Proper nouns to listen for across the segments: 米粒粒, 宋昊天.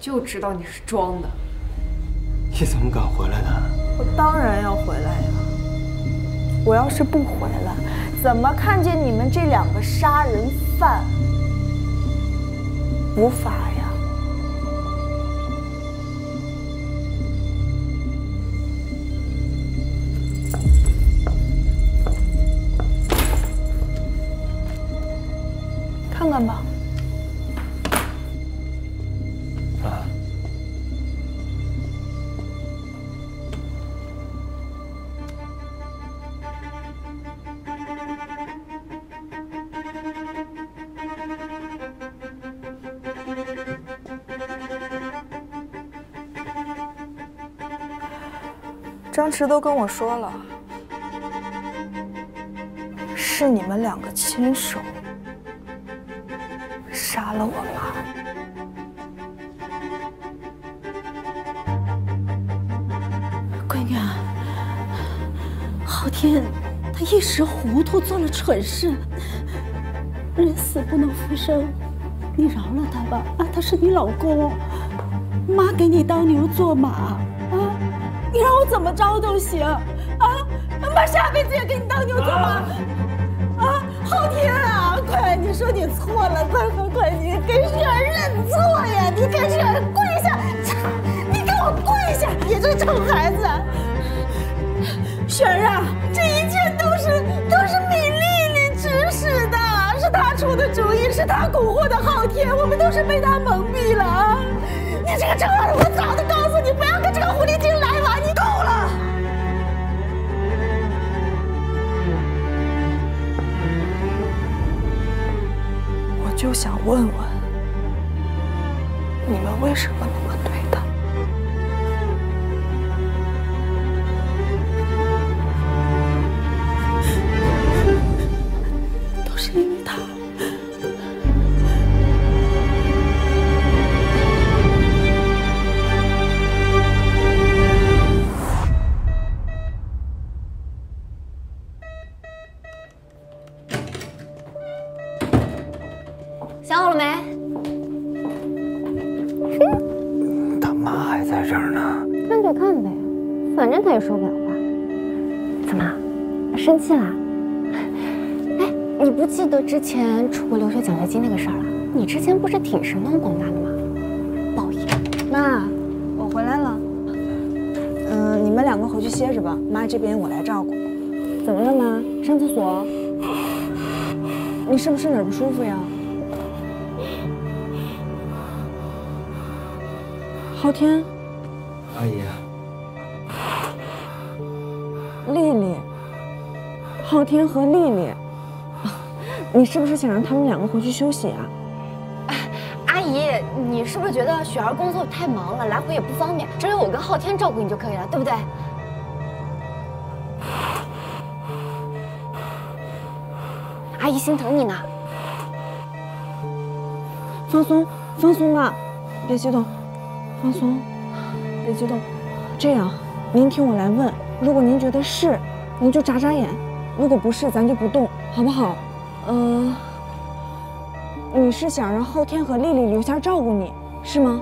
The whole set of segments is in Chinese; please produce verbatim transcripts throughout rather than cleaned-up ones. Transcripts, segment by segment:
就知道你是装的。你怎么敢回来的？我当然要回来呀！我要是不回来，怎么看见你们这两个杀人犯？无法呀！看看吧。 张弛都跟我说了，是你们两个亲手杀了我妈。闺女啊，昊天他一时糊涂做了蠢事，人死不能复生，你饶了他吧！啊，他是你老公，妈给你当牛做马。 你让我怎么着都行，啊！妈下辈子也给你当牛做马，啊！昊天啊，快，你说你错了，快快快，你给雪儿认错呀！你给雪儿跪下，你给我跪下！你这臭孩子，雪儿啊，这一切都是都是米粒粒指使的，是他出的主意，是他蛊惑的昊天，我们都是被他蒙蔽了啊！你这个臭孩子，我早就告诉你，不要跟这个狐狸精来往。 就想问问，你们为什么那么对他？都是因为他。受不了吧？怎么，生气啦？哎，你不记得之前出国留学奖学金那个事儿了？你之前不是挺神通广大的吗？报应！妈，我回来了。嗯，你们两个回去歇着吧，妈这边我来照顾。怎么了，妈？上厕所？你是不是哪儿不舒服呀？昊天，阿姨啊。 丽丽，昊天和丽丽，你是不是想让他们两个回去休息啊？哎，阿姨，你是不是觉得雪儿工作太忙了，来回也不方便，只有我跟昊天照顾你就可以了，对不对？阿姨心疼你呢。放松，放松啊，别激动，放松，别激动。这样，您听我来问。 如果您觉得是，您就眨眨眼；如果不是，咱就不动，好不好？嗯、呃，你是想让昊天和丽丽留下照顾你，是吗？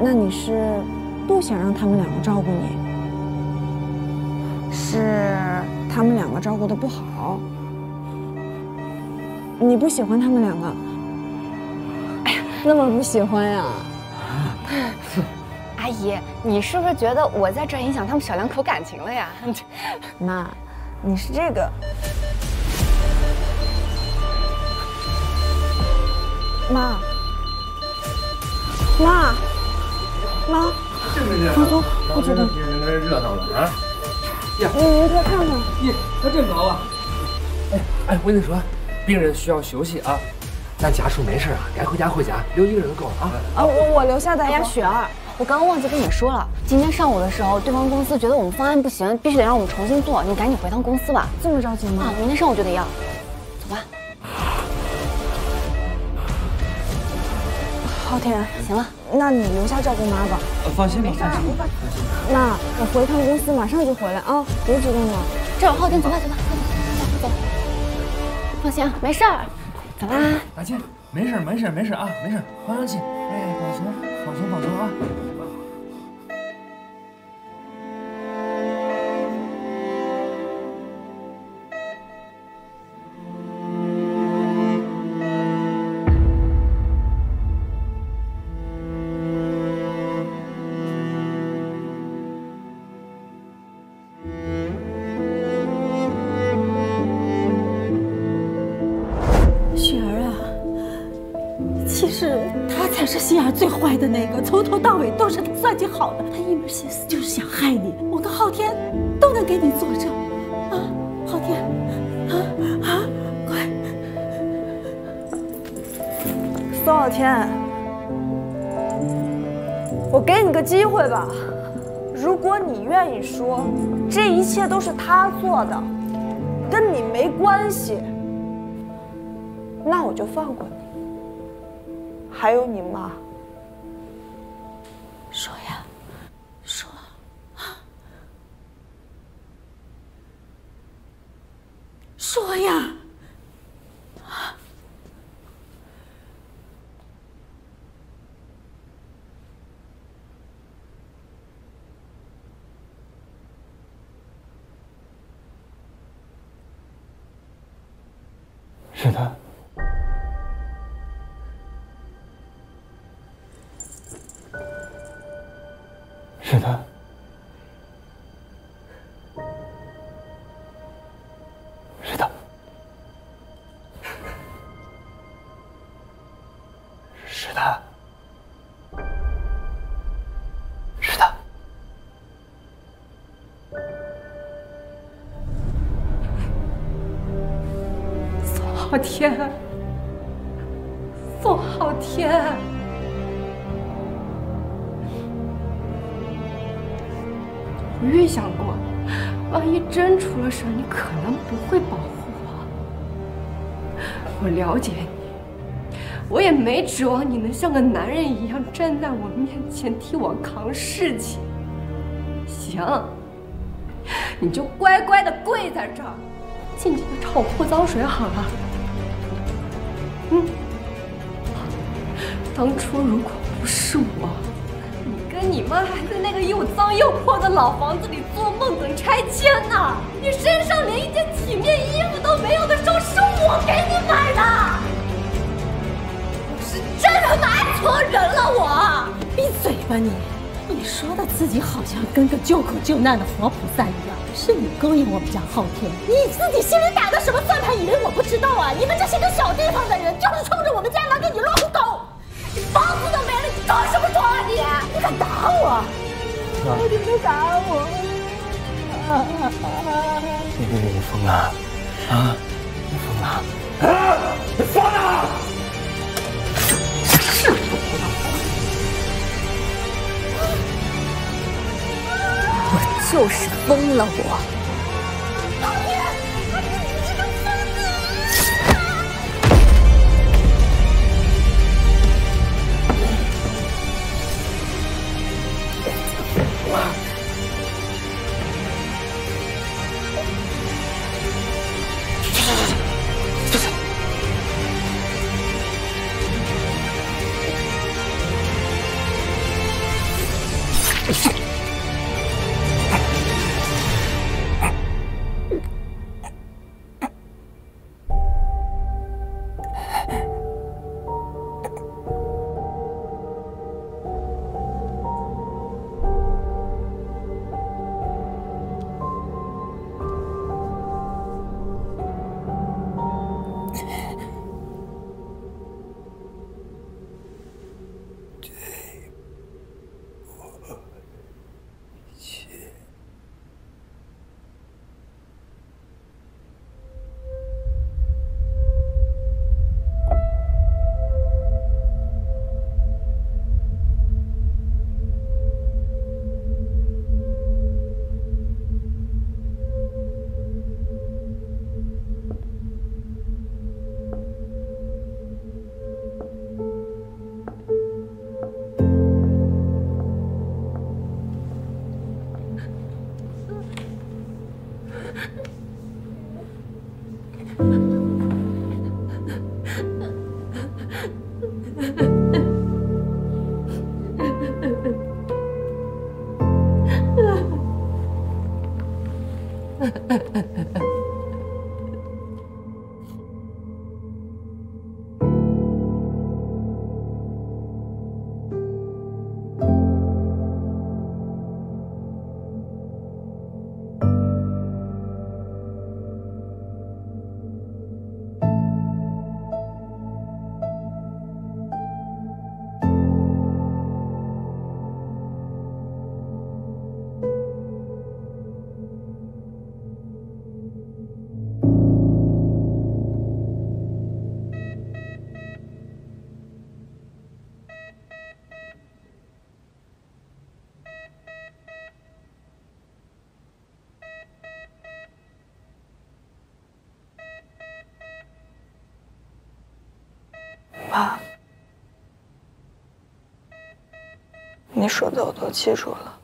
那你是不想让他们两个照顾你，是他们两个照顾的不好，你不喜欢他们两个？哎呀，那么不喜欢呀？阿姨，你是不是觉得我在这影响他们小两口感情了呀？妈，你是这个。妈，妈，妈，放松，不激动。今天热闹了啊！呀，你您快看看，咦，他真高啊！哎哎，我跟你说，病人需要休息啊。 咱家属没事啊，该回家回家，留一个人就够了啊！啊，我我留下的。哎呀，雪儿，我刚刚忘记跟你说了，今天上午的时候，对方公司觉得我们方案不行，必须得让我们重新做，你赶紧回趟公司吧。这么着急吗？啊，明天上午就得要。走吧。昊天，行了，那你留下照顾妈吧。呃，放心吧，放心吧。那我回趟公司，马上就回来啊，别激动了。这有昊天，走吧走吧，走走走，放心啊，没事儿。 走啦，再见。没事没事没事啊，没事，放上去，哎，保存保存保存啊。 最坏的那个，从头到尾都是他算计好的。他一门心思就是想害你，我跟昊天都能给你作证。啊，昊天，啊啊，快！宋昊天，我给你个机会吧，如果你愿意说，这一切都是他做的，跟你没关系，那我就放过你。还有你妈。 说呀，说啊，说呀，啊！是他。 是他，是他，是他，是他。宋昊天，宋昊天。 我预想过，万一真出了事儿，你可能不会保护我。我了解你，我也没指望你能像个男人一样站在我面前替我扛事情。行，你就乖乖的跪在这儿，尽情的朝我泼脏水好了。嗯，当初如果不是我…… 你妈还在那个又脏又破的老房子里做梦等拆迁呢！你身上连一件体面衣服都没有的时候，是我给你买的。我是真他妈爱错人了，我！闭嘴吧你！你说的自己好像跟个救苦救难的活菩萨一样，是你勾引我们家昊天，你自己心里打的什么算盘，以为我不知道啊？你们这些个小地方的人，就是冲着我们家来给你乱搞。 你房子都没了，你装什么装啊你！你敢打我？你敢打我？你你你疯了啊！你疯了啊！你疯了！是你胡闹！我就是疯了我。爸，你说的我都记住了。